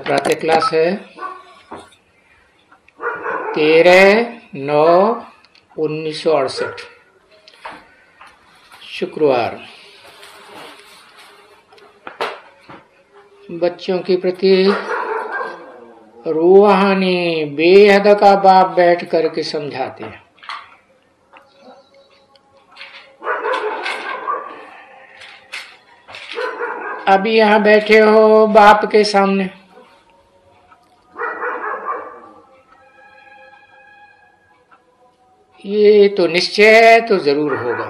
प्रातः क्लास है 13/9/1968 शुक्रवार। बच्चों के प्रति रूहानी बेहद का बाप बैठ करके समझाते हैं। अभी यहाँ बैठे हो बाप के सामने, ये तो निश्चय तो जरूर होगा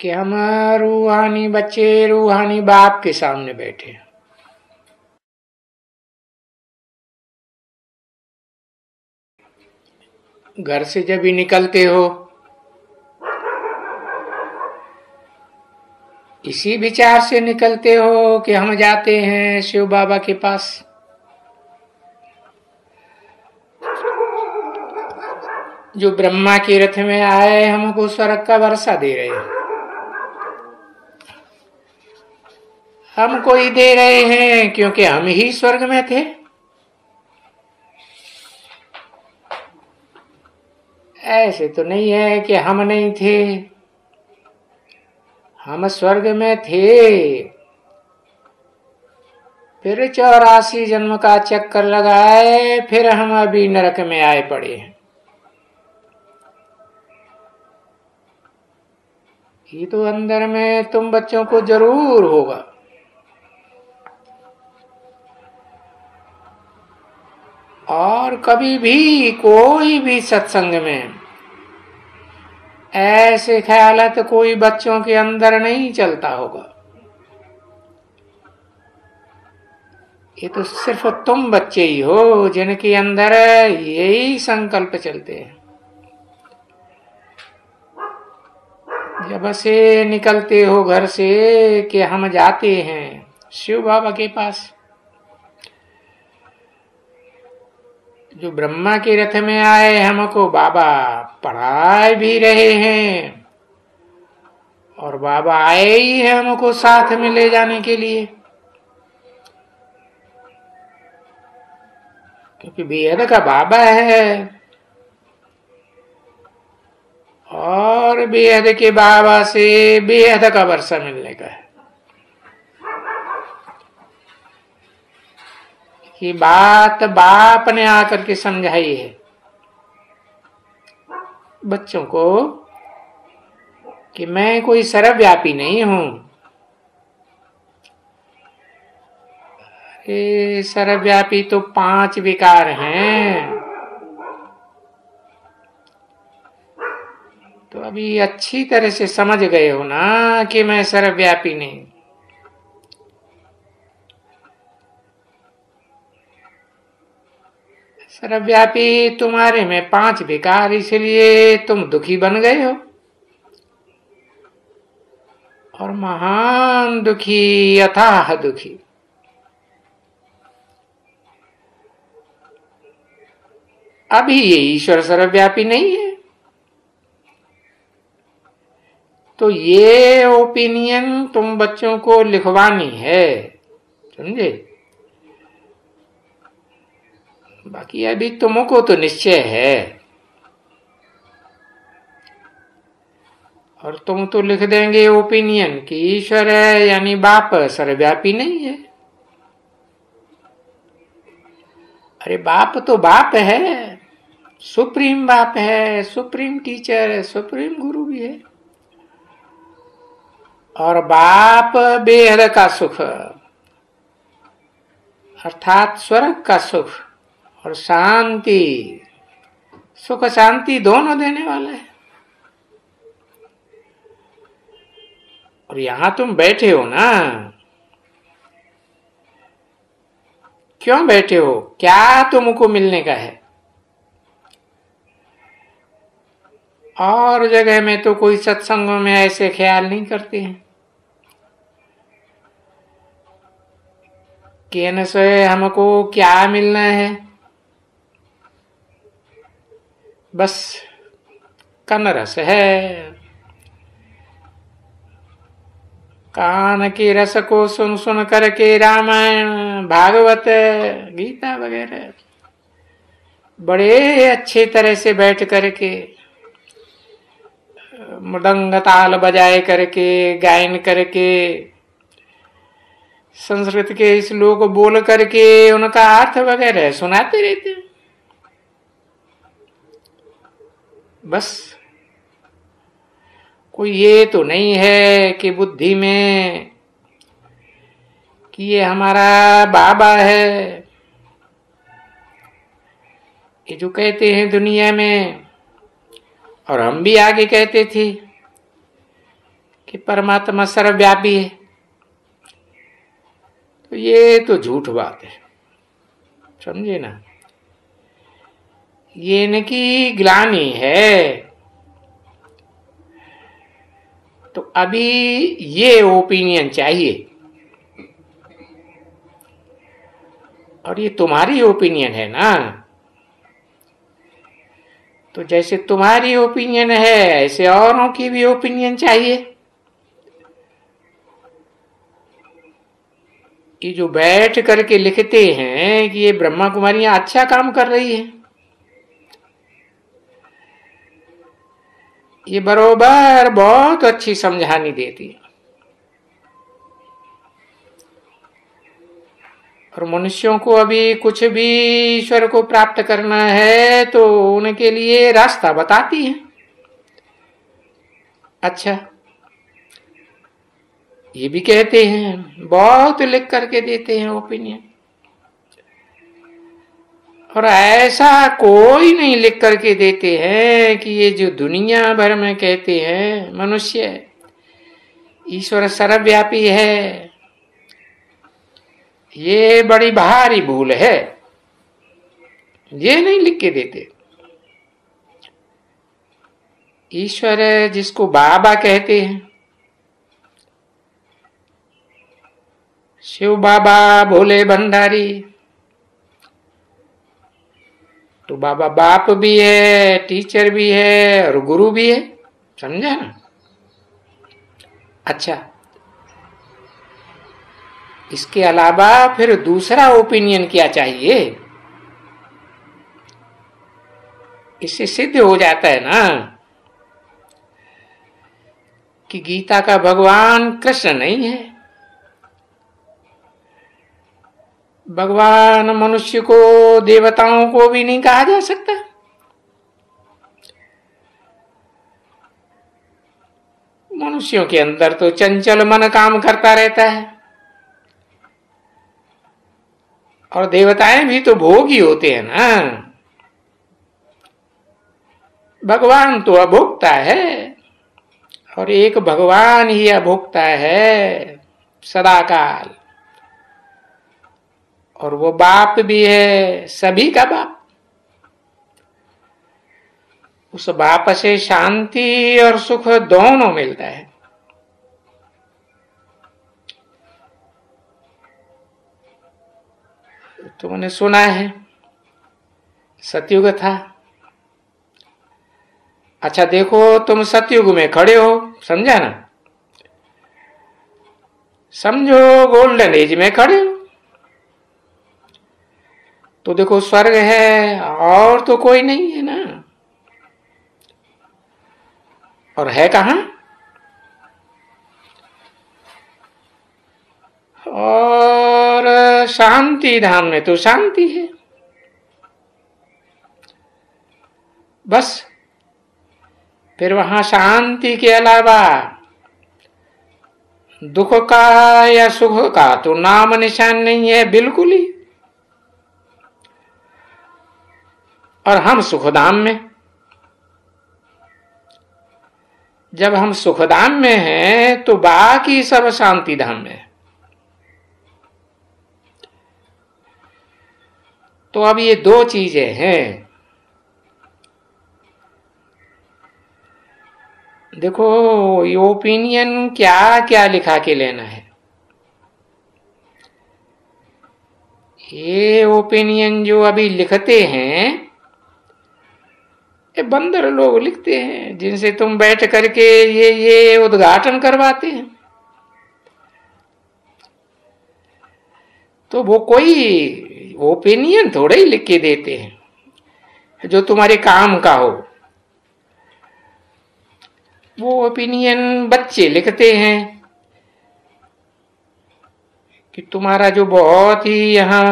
कि हम रूहानी बच्चे रूहानी बाप के सामने बैठे हैं। घर से जब भी निकलते हो इसी विचार से निकलते हो कि हम जाते हैं शिव बाबा के पास। जो ब्रह्मा के रथ में आए हमको स्वर्ग का वर्षा दे रहे हैं, हमको ही दे रहे हैं क्योंकि हम ही स्वर्ग में थे। ऐसे तो नहीं है कि हम नहीं थे, हम स्वर्ग में थे। फिर 84 जन्म का चक्कर लगाए, फिर हम अभी नरक में आए पड़े हैं। ये तो अंदर में तुम बच्चों को जरूर होगा। और कभी भी कोई भी सत्संग में ऐसे ख्याल तो कोई बच्चों के अंदर नहीं चलता होगा। ये तो सिर्फ तुम बच्चे ही हो जिनके अंदर यही संकल्प चलते हैं। जब से निकलते हो घर से कि हम जाते हैं शिव बाबा के पास। जो ब्रह्मा के रथ में आए हमको बाबा पढ़ाए भी रहे हैं और बाबा आए ही है हमको साथ में ले जाने के लिए, क्योंकि बेहद का बाबा है। और बेहद के बाबा से बेहद का वर्षा मिलने का है कि बात बाप ने आकर के समझाई है बच्चों को कि मैं कोई सर्वव्यापी नहीं हूं। अरे सर्वव्यापी तो 5 विकार हैं। तो अभी अच्छी तरह से समझ गए हो ना कि मैं सर्वव्यापी नहीं। सर्वव्यापी तुम्हारे में 5 विकार, इसलिए तुम दुखी बन गए हो। और महान दुखी, यथाह दुखी। अभी ये ईश्वर सर्वव्यापी नहीं है, तो ये ओपिनियन तुम बच्चों को लिखवानी है, समझे। बाकी अभी तुमको तो निश्चय है और तुम तो लिख देंगे ओपिनियन कि ईश्वर है यानी बाप सर्वव्यापी नहीं है। अरे बाप तो बाप है, सुप्रीम बाप है, सुप्रीम टीचर है, सुप्रीम गुरु भी है। और बाप बेहद का सुख अर्थात स्वर्ग का सुख और शांति, सुख शांति दोनों देने वाला है। और यहां तुम बैठे हो ना, क्यों बैठे हो, क्या तुमको मिलने का है। और जगह में तो कोई सत्संगों में ऐसे ख्याल नहीं करते हैं केन से हमको क्या मिलना है। बस कनरस है, कान की रस को सुन सुन करके रामायण भागवत गीता वगैरह बड़े अच्छे तरह से बैठ करके मृदंग ताल बजाए करके गायन करके संस्कृत के श्लोक बोल करके उनका अर्थ वगैरह सुनाते रहते। बस कोई ये तो नहीं है कि बुद्धि में कि ये हमारा बाबा है। ये जो कहते हैं दुनिया में, और हम भी आगे कहते थे कि परमात्मा सर्वव्यापी है, तो ये तो झूठ बात है। समझे ना, ये इनकी ग्लानी है। तो अभी ये ओपिनियन चाहिए, और ये तुम्हारी ओपिनियन है ना, तो जैसे तुम्हारी ओपिनियन है ऐसे औरों की भी ओपिनियन चाहिए। ये जो बैठ करके लिखते हैं कि ये ब्रह्मा कुमारियां अच्छा काम कर रही है, ये बरोबर बहुत अच्छी समझानी देती है। और मनुष्यों को अभी कुछ भी ईश्वर को प्राप्त करना है तो उनके लिए रास्ता बताती है। अच्छा, ये भी कहते हैं, बहुत लिख करके देते हैं ओपिनियन, और ऐसा कोई नहीं लिख करके देते हैं कि ये जो दुनिया भर में कहते हैं मनुष्य ईश्वर सर्वव्यापी है, ये बड़ी भारी भूल है। ये नहीं लिख के देते। ईश्वर जिसको बाबा कहते हैं, शिव बाबा भोले भंडारी, तो बाबा बाप भी है, टीचर भी है और गुरु भी है। समझा ना। अच्छा, इसके अलावा फिर दूसरा ओपिनियन क्या चाहिए? इससे सिद्ध हो जाता है ना कि गीता का भगवान कृष्ण नहीं है। भगवान मनुष्य को, देवताओं को भी नहीं कहा जा सकता। मनुष्यों के अंदर तो चंचल मन काम करता रहता है, और देवताएं भी तो भोगी होते हैं ना, भगवान तो अभोक्ता है, और एक भगवान ही अभोक्ता है सदाकाल, और वो बाप भी है, सभी का बाप। उस बाप से शांति और सुख दोनों मिलता है। तुमने सुना है सतयुग था। अच्छा देखो, तुम सतयुग में खड़े हो, समझा ना, समझो गोल्डन एज में खड़े हो, तो देखो स्वर्ग है और तो कोई नहीं है ना, और है कहाँ? और शांति धाम में तो शांति है। बस फिर वहां शांति के अलावा दुख का या सुख का तो नाम निशान नहीं है बिल्कुल ही। और हम सुखधाम में, जब हम सुखधाम में हैं तो बाकी सब शांति धाम में है। तो अब ये दो चीजें हैं। देखो ये ओपिनियन क्या क्या लिखा के लेना है। ये ओपिनियन जो अभी लिखते हैं, ये बंदर लोग लिखते हैं, जिनसे तुम बैठ करके ये उद्घाटन करवाते हैं। तो वो कोई ओपिनियन थोड़े ही लिख के देते हैं जो तुम्हारे काम का हो। वो ओपिनियन बच्चे लिखते हैं कि तुम्हारा जो बहुत ही यहाँ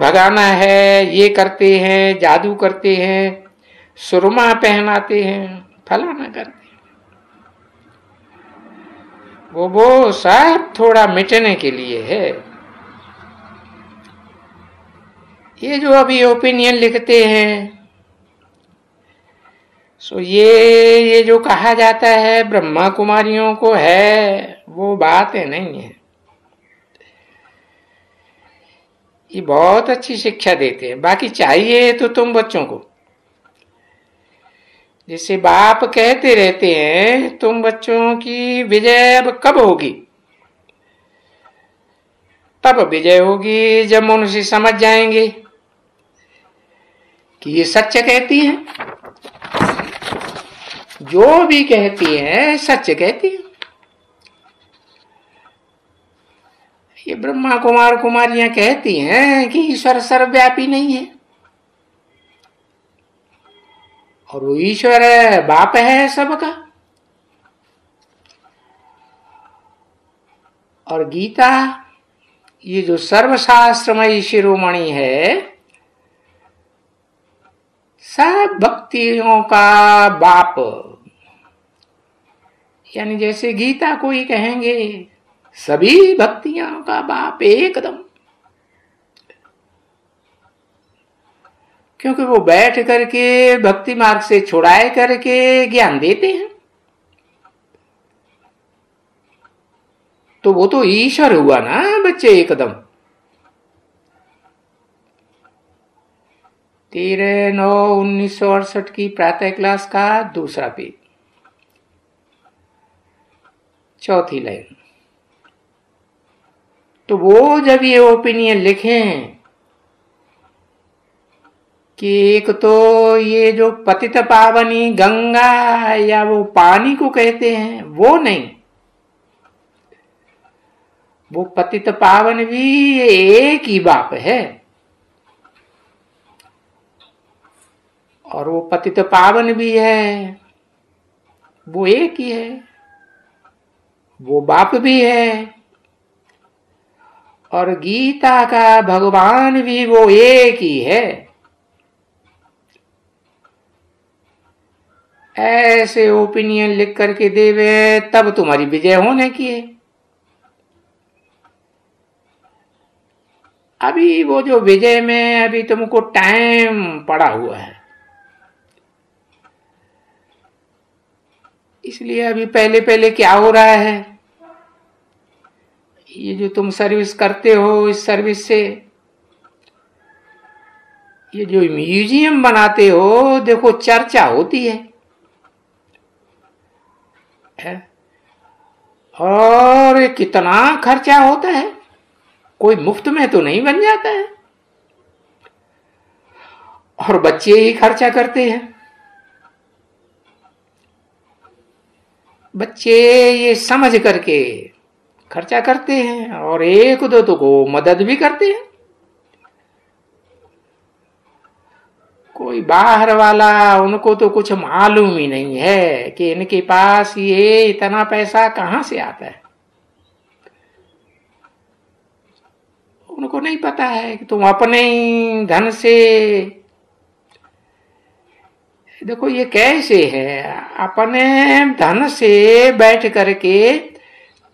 भगाना है, ये करते हैं, जादू करते हैं, सुरमा पहनाते हैं, फलाना करते हैं, वो सब थोड़ा मिटने के लिए है। ये जो अभी ओपिनियन लिखते हैं, सो ये जो कहा जाता है ब्रह्मा कुमारियों को है, वो बात है नहीं है। ये बहुत अच्छी शिक्षा देते हैं। बाकी चाहिए तो तुम बच्चों को, जैसे बाप कहते रहते हैं तुम बच्चों की विजय अब कब होगी? तब विजय होगी जब मनुष्य समझ जाएंगे कि ये सच कहती हैं, जो भी कहती हैं सच कहती हैं। ये ब्रह्मा कुमार कुमारियां कहती हैं कि ईश्वर सर्वव्यापी नहीं है, और वो ईश्वर बाप है सबका। और गीता, ये जो सर्वशास्त्रमय शिरोमणि है, सब भक्तियों का बाप, यानी जैसे गीता को ही कहेंगे सभी भक्तियों का बाप एकदम, क्योंकि वो बैठ करके भक्ति मार्ग से छुड़ाए करके ज्ञान देते हैं। तो वो तो ईश्वर हुआ ना बच्चे एकदम। 13/9/1968 की प्रातः क्लास का दूसरा पेज, चौथी लाइन। तो वो जब ये ओपिनियन लिखें कि एक तो ये जो पतित पावनी गंगा या वो पानी को कहते हैं, वो नहीं, वो पतित पावन भी एक ही बाप है, और वो पतित पावन भी है वो एक ही है, वो बाप भी है, और गीता का भगवान भी वो एक ही है। ऐसे ओपिनियन लिख करके देवे तब तुम्हारी विजय होने की है। अभी वो जो विजय में अभी तुमको टाइम पड़ा हुआ है, इसलिए अभी पहले पहले क्या हो रहा है, ये जो तुम सर्विस करते हो, इस सर्विस से ये जो म्यूजियम बनाते हो, देखो चर्चा होती है? और कितना खर्चा होता है, कोई मुफ्त में तो नहीं बन जाता है, और बच्चे ही खर्चा करते हैं। बच्चे ये समझ करके खर्चा करते हैं, और एक दो तो को मदद भी करते हैं। कोई बाहर वाला, उनको तो कुछ मालूम ही नहीं है कि इनके पास ये इतना पैसा कहाँ से आता है। उनको नहीं पता है कि तुम अपने ही धन से, देखो ये कैसे है, अपने धन से बैठ करके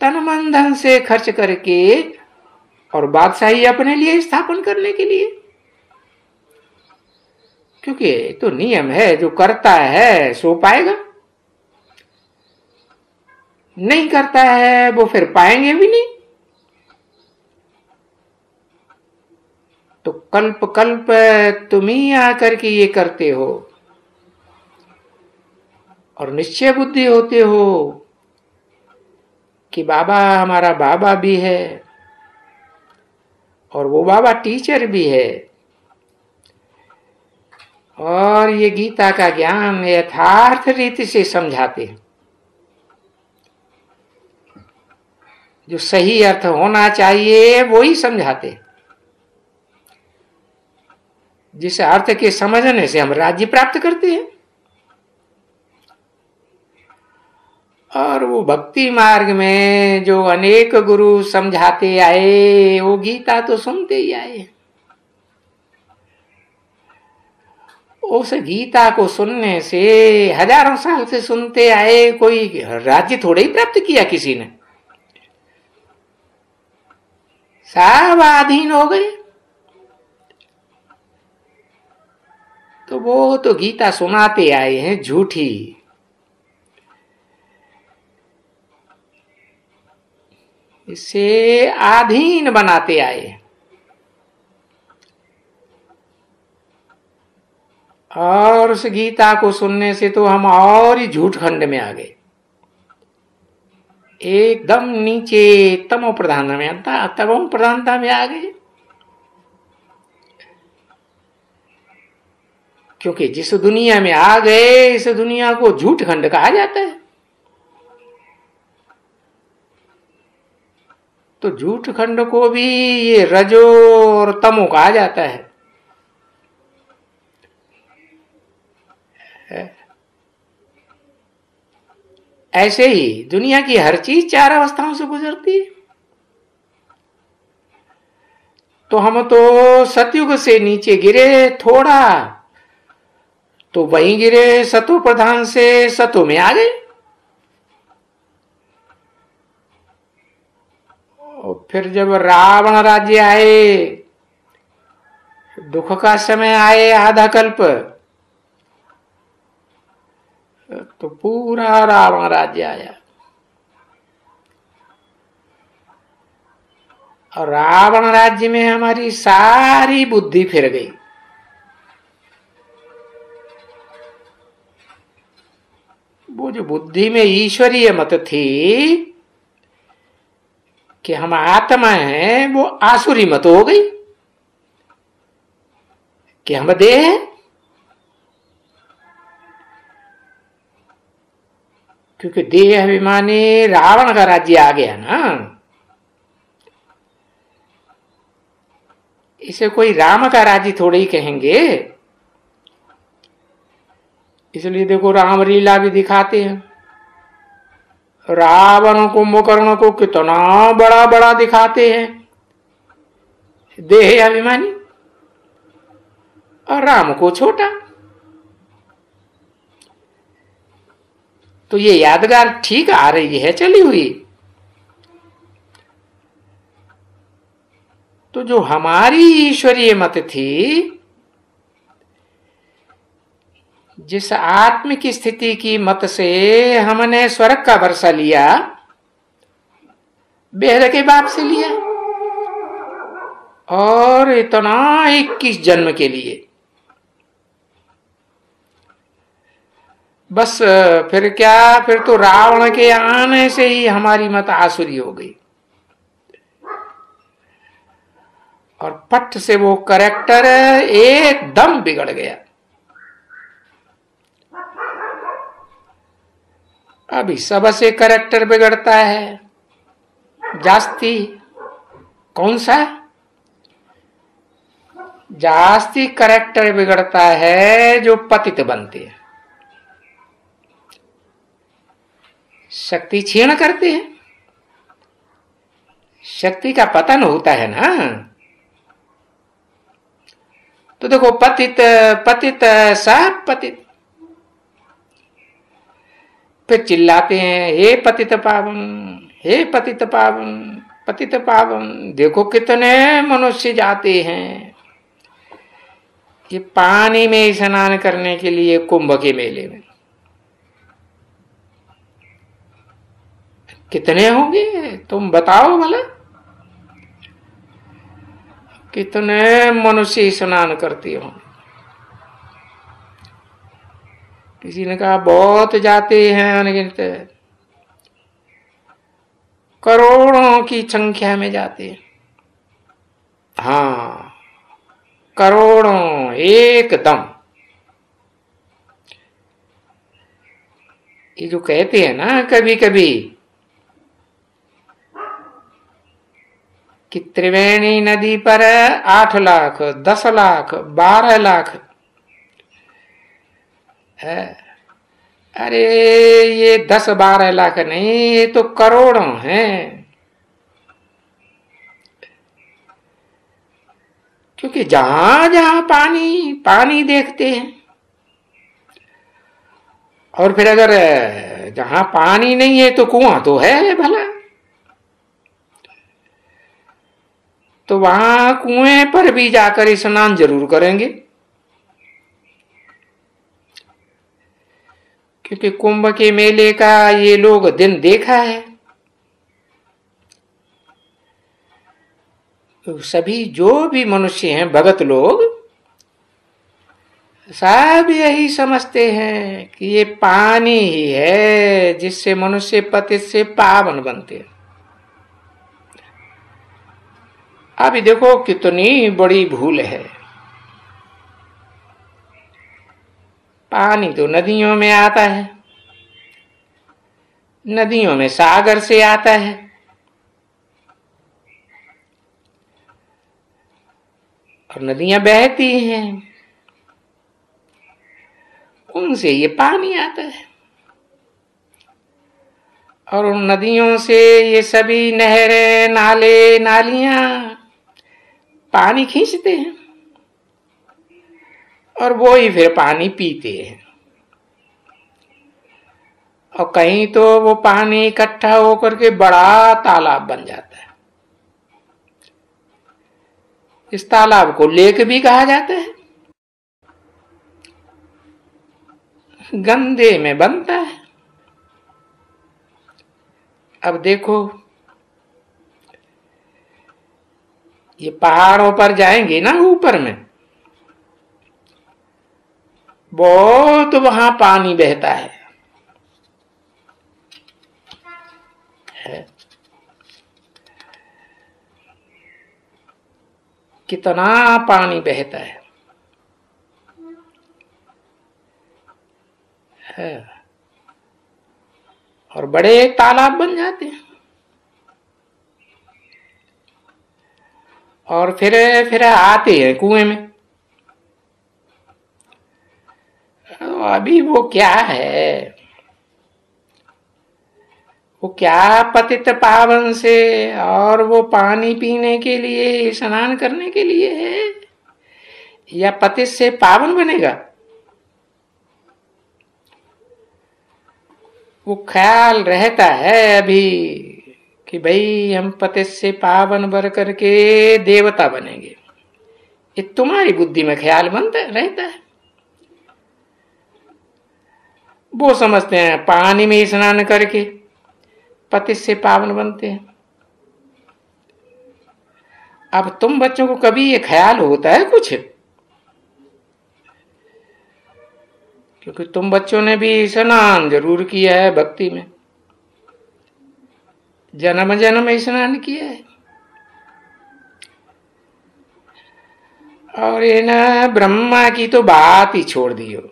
तन मन धन से खर्च करके, और बादशाही अपने लिए स्थापन करने के लिए, क्योंकि तो नियम है, जो करता है सो पाएगा, नहीं करता है वो फिर पाएंगे भी नहीं। तो कल्प कल्प तुम ही आकर के ये करते हो, और निश्चय बुद्धि होते हो कि बाबा हमारा बाबा भी है, और वो बाबा टीचर भी है, और ये गीता का ज्ञान यथार्थ रीति से समझाते हैं। जो सही अर्थ होना चाहिए वो ही समझाते। जिस अर्थ के समझने से हम राज्य प्राप्त करते हैं, और वो भक्ति मार्ग में जो अनेक गुरु समझाते आए, वो गीता तो सुनते ही आए। उस गीता को सुनने से हजारों साल से सुनते आए, कोई राज्य थोड़े ही प्राप्त किया किसी ने, सब अधीन हो गए। तो वो तो गीता सुनाते आए हैं झूठी। इसे आधीन बनाते आए, और उस गीता को सुनने से तो हम और ही झूठ खंड में आ गए, एकदम नीचे तमो प्रधानता में आ गए। क्योंकि जिस दुनिया में आ गए, इस दुनिया को झूठ खंड कहा जाता है। तो झूठ खंड को भी ये रजो और तमो कहा जाता है। ऐसे ही दुनिया की हर चीज चार अवस्थाओं से गुजरती है। तो हम तो सतयुग से नीचे गिरे थोड़ा, तो वहीं गिरे सतो प्रधान से सतो में आ गए, और फिर जब रावण राज्य आए, दुख का समय आए, आधा कल्प, तो पूरा रावण राज्य आया। और रावण राज्य में हमारी सारी बुद्धि फिर गई। वो जो बुद्धि में ईश्वरीय मत थी कि हम आत्मा हैं, वो आसुरी मत हो गई कि हम देह हैं। क्योंकि देह अभिमानी रावण का राज्य आ गया ना, इसे कोई राम का राज्य थोड़े ही कहेंगे। इसलिए देखो राम लीला भी दिखाते हैं, रावण कुंभकर्ण को कितना बड़ा बड़ा दिखाते हैं, देह अभिमानी, और राम को छोटा। तो ये यादगार ठीक आ रही है चली हुई। तो जो हमारी ईश्वरीय मत थी, जिस आत्मिक स्थिति की मत से हमने स्वर्ग का वर्षा लिया, बेहद के बाप से लिया, और इतना 21 जन्म के लिए। बस फिर क्या, फिर तो रावण के आने से ही हमारी मत आसुरी हो गई, और पट से वो करैक्टर एकदम बिगड़ गया। अभी सबसे करैक्टर बिगड़ता है जास्ती। कौन सा जास्ती करैक्टर बिगड़ता है? जो पतित बनते हैं, शक्ति क्षीण करते हैं, शक्ति का पतन होता है ना। तो देखो पतित पतित सब पतित, फिर चिल्लाते हैं हे पतित पावन, हे पतित पावन, पतित पावन। देखो कितने मनुष्य जाते हैं ये पानी में स्नान करने के लिए कुंभ के मेले में, कितने होंगे तुम बताओ भला? कितने मनुष्य स्नान करते हो? किसी ने कहा बहुत जाते हैं, अनगिनत करोड़ों की संख्या में जाते हैं। हाँ, करोड़ों एकदम। ये जो कहते हैं ना कभी कभी कि त्रिवेणी नदी पर 8 लाख, 10 लाख, 12 लाख है। अरे ये 10-12 लाख नहीं, ये तो करोड़ों हैं। क्योंकि जहां जहां पानी पानी देखते हैं, और फिर अगर जहां पानी नहीं है तो कुआं तो है भला, तो वहां कुएं पर भी जाकर स्नान जरूर करेंगे। क्योंकि कुंभ के मेले का ये लोग दिन देखा है। तो सभी जो भी मनुष्य हैं, भगत लोग सब यही समझते हैं कि ये पानी ही है जिससे मनुष्य पतित से पावन बनते हैं। अभी देखो कितनी बड़ी भूल है। पानी तो नदियों में आता है, नदियों में सागर से आता है, और नदियां बहती हैं, उनसे ये पानी आता है, और उन नदियों से ये सभी नहरें, नाले, नालियां पानी खींचते हैं, और वो ही फिर पानी पीते हैं। और कहीं तो वो पानी इकट्ठा होकर के बड़ा तालाब बन जाता है। इस तालाब को लेक भी कहा जाता है, गंदे में बनता है। अब देखो, ये पहाड़ों पर जाएंगे ना ऊपर में, बहुत वहां पानी बहता है। कितना पानी बहता है, और बड़े तालाब बन जाते हैं। और फिर आते हैं कुएं में। अभी वो क्या है, वो क्या पतित पावन से और वो पानी पीने के लिए, स्नान करने के लिए है, या पतित से पावन बनेगा? वो ख्याल रहता है अभी कि भाई हम पतित से पावन भर करके देवता बनेंगे। ये तुम्हारी बुद्धि में ख्याल बनता रहता है। वो समझते हैं पानी में स्नान करके पतित से पावन बनते हैं। अब तुम बच्चों को कभी ये ख्याल होता है कुछ? क्योंकि तुम बच्चों ने भी स्नान जरूर किया है, भक्ति में जन्म जन्म स्नान किया है। और ये ना ब्रह्मा की तो बात ही छोड़ दियो,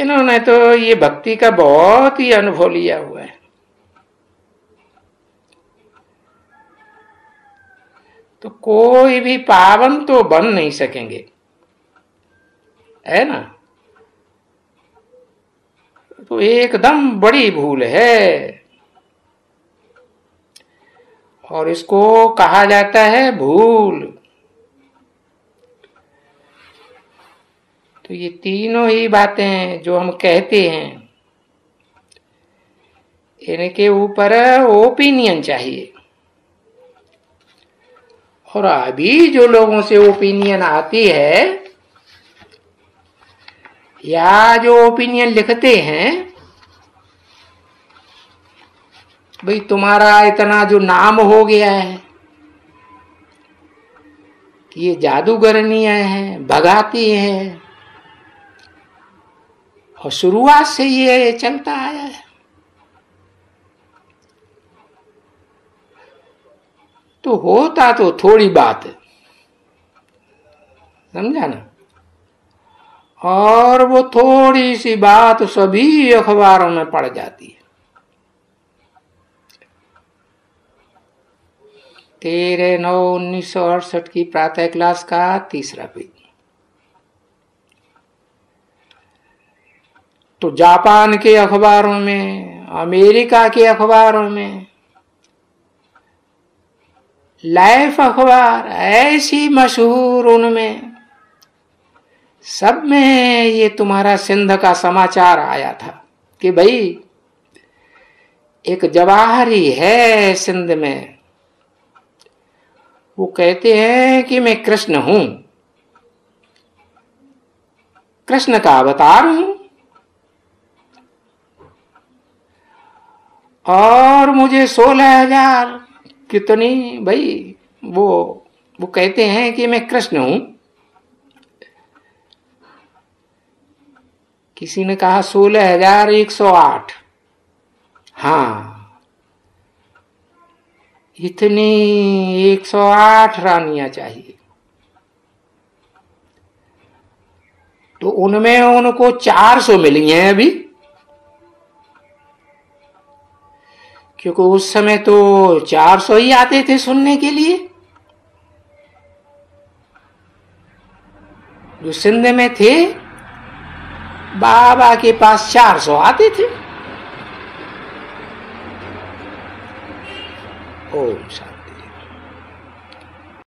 इन्होंने तो ये भक्ति का बहुत ही अनुभव लिया हुआ है। तो कोई भी पावन तो बन नहीं सकेंगे, है ना? तो एकदम बड़ी भूल है, और इसको कहा जाता है भूल। तो ये तीनों ही बातें जो हम कहते हैं, इनके ऊपर ओपिनियन चाहिए। और अभी जो लोगों से ओपिनियन आती है, या जो ओपिनियन लिखते हैं, भाई तुम्हारा इतना जो नाम हो गया है कि ये जादूगरनियां हैं, भगाती हैं, और शुरुआत से ये चलता आया है। तो होता तो थोड़ी बात, समझा ना? और वो थोड़ी सी बात सभी अखबारों में पड़ जाती है। 13/9/1968 की प्रातः क्लास का तीसरा पेज। तो जापान के अखबारों में, अमेरिका के अखबारों में, लाइफ अखबार ऐसी मशहूर, उनमें सब में ये तुम्हारा सिंध का समाचार आया था कि भाई एक जवाहरी है सिंध में, वो कहते हैं कि मैं कृष्ण हूं, कृष्ण का अवतार हूं और मुझे 16,000 कितनी भाई वो कहते हैं कि मैं कृष्ण हूं। किसी ने कहा 16,108। हाँ, इतनी 108 रानियां चाहिए। तो उनमें उनको 400 मिली हैं अभी, क्योंकि उस समय तो 400 ही आते थे सुनने के लिए। जो सिंध में थे, बाबा के पास 400 आते थे। ओम शांति।